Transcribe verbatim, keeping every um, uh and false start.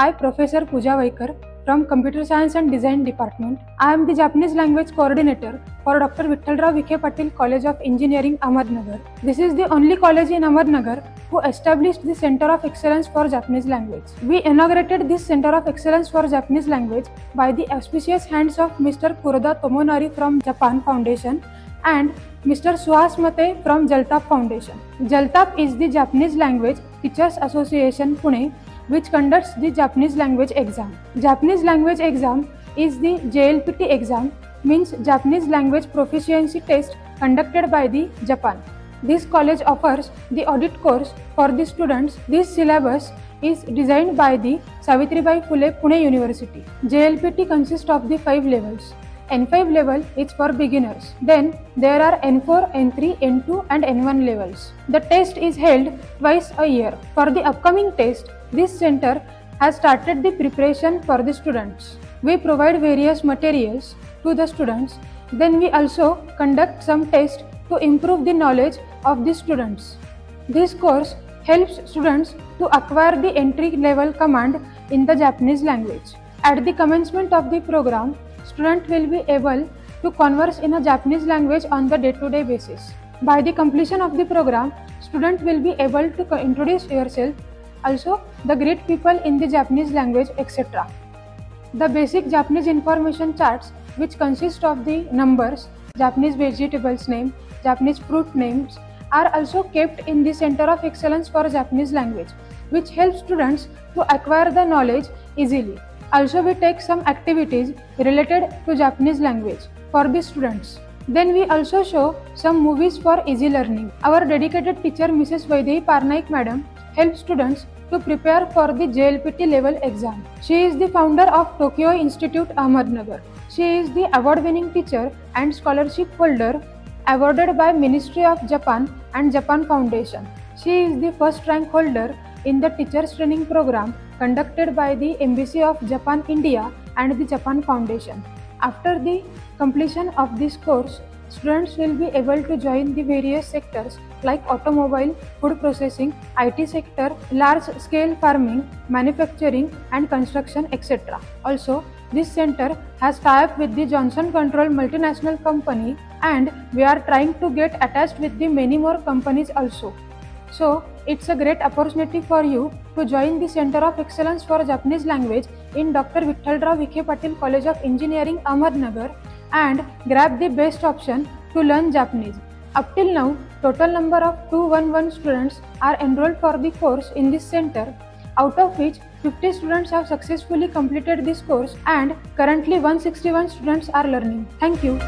I, Professor Pooja Waikar from Computer Science and Design Department. I am the Japanese Language Coordinator for Doctor Vithalrao Vikhe Patil College of Engineering, Ahmednagar. This is the only college in Ahmednagar who established the Center of Excellence for Japanese Language. We inaugurated this Center of Excellence for Japanese Language by the auspicious hands of Mister Kuroda Tomonari from Japan Foundation and Mister Swas Mate from Jaltap Foundation. Jaltap is the Japanese Language Teachers Association, Pune, which conducts the Japanese language exam. Japanese language exam is the J L P T exam, means Japanese language proficiency test, conducted by the Japan. This college offers the audit course for the students. This syllabus is designed by the Savitribai Phule Pune University. J L P T consists of the five levels. N five level is for beginners. Then there are N four, N three, N two and N one levels. The test is held twice a year. For the upcoming test, this center has started the preparation for the students. We provide various materials to the students. Then we also conduct some tests to improve the knowledge of the students. This course helps students to acquire the entry-level command in the Japanese language. At the commencement of the program, student will be able to converse in a Japanese language on the day-to-day basis. By the completion of the program, student will be able to introduce yourself, also the great people in the Japanese language, et cetera. The basic Japanese information charts, which consist of the numbers, Japanese vegetables name, Japanese fruit names, are also kept in the Center of Excellence for Japanese Language, which helps students to acquire the knowledge easily. Also, we take some activities related to Japanese language for the students. Then we also show some movies for easy learning. Our dedicated teacher, Missus Vaidehi Parnaik Madam, helps students to prepare for the J L P T level exam. She is the founder of Tokyo Institute Ahmednagar. She is the award-winning teacher and scholarship holder awarded by Ministry of Japan and Japan Foundation. She is the first rank holder in the teachers training program conducted by the Embassy of Japan India and the Japan Foundation. After the completion of this course, students will be able to join the various sectors like automobile, food processing, I T sector, large-scale farming, manufacturing and construction, et cetera. Also, this center has tie-up with the Johnson Control multinational company, and we are trying to get attached with the many more companies also. So, it's a great opportunity for you to join the Center of Excellence for Japanese Language in Doctor Vithalrao Vikhe Patil College of Engineering, Ahmednagar, and grab the best option to learn Japanese. Up till now, total number of two hundred eleven students are enrolled for the course in this center, out of which fifty students have successfully completed this course, and currently one hundred sixty-one students are learning. Thank you.